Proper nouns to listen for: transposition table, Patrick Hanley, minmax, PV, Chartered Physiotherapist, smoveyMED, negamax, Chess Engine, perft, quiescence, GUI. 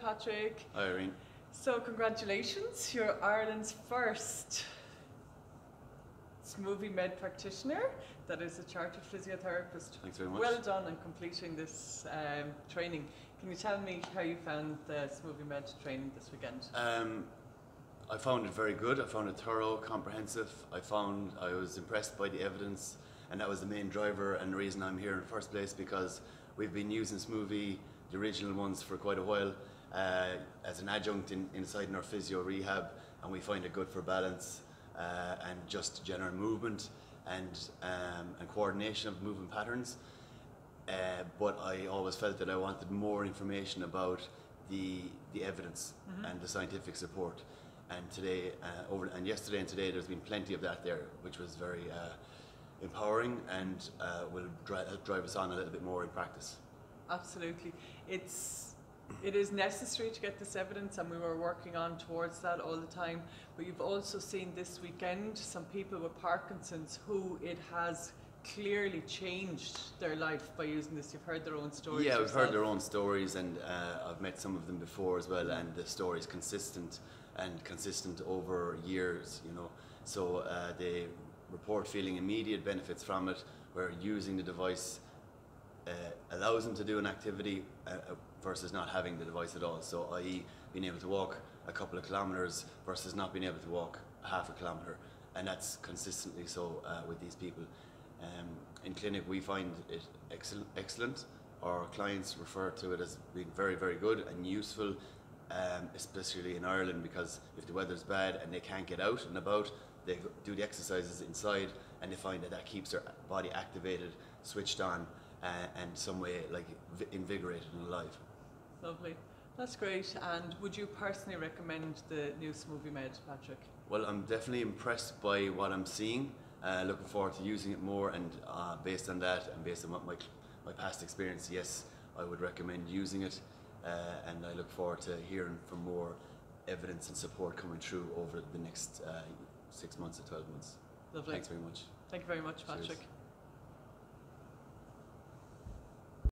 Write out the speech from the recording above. Patrick. Hi, Irene. So congratulations, you're Ireland's first Smoothie Med practitioner, that is a Chartered Physiotherapist. Thanks very much. Well done on completing this training. Can you tell me how you found the Smoothie Med training this weekend? I found it very good. I found it thorough, comprehensive. I was impressed by the evidence, and that was the main driver and the reason I'm here in the first place, because we've been using Smoothie, the original ones, for quite a while as an adjunct inside our physio rehab, and we find it good for balance and just general movement and coordination of movement patterns. But I always felt that I wanted more information about the evidence and the scientific support. And today, yesterday and today, there's been plenty of that there, which was very empowering and will drive us on a little bit more in practice. Absolutely, it is necessary to get this evidence, and we were working on towards that all the time. But you've also seen this weekend some people with Parkinson's who it has clearly changed their life by using this. You've heard their own stories. Yeah, we've heard their own stories, and I've met some of them before as well, and the story's consistent. And consistent over years, you know, so they report feeling immediate benefits from it, where using the device allows them to do an activity versus not having the device at all, so i.e. being able to walk a couple of kilometers versus not being able to walk half a kilometer, and that's consistently so with these people. In clinic we find it excellent. Our clients refer to it as being very, very good and useful. Especially in Ireland, because if the weather's bad and they can't get out and about, they do the exercises inside, and they find that that keeps their body activated, switched on, and some way like invigorated and alive. Lovely, that's great. And would you personally recommend the new Smoothie Med, Patrick? Well, I'm definitely impressed by what I'm seeing. Looking forward to using it more, and based on that and based on what my past experience, yes, I would recommend using it. And I look forward to hearing from more evidence and support coming through over the next 6 months or 12 months. Lovely. Thanks very much. Thank you very much, Patrick. Cheers.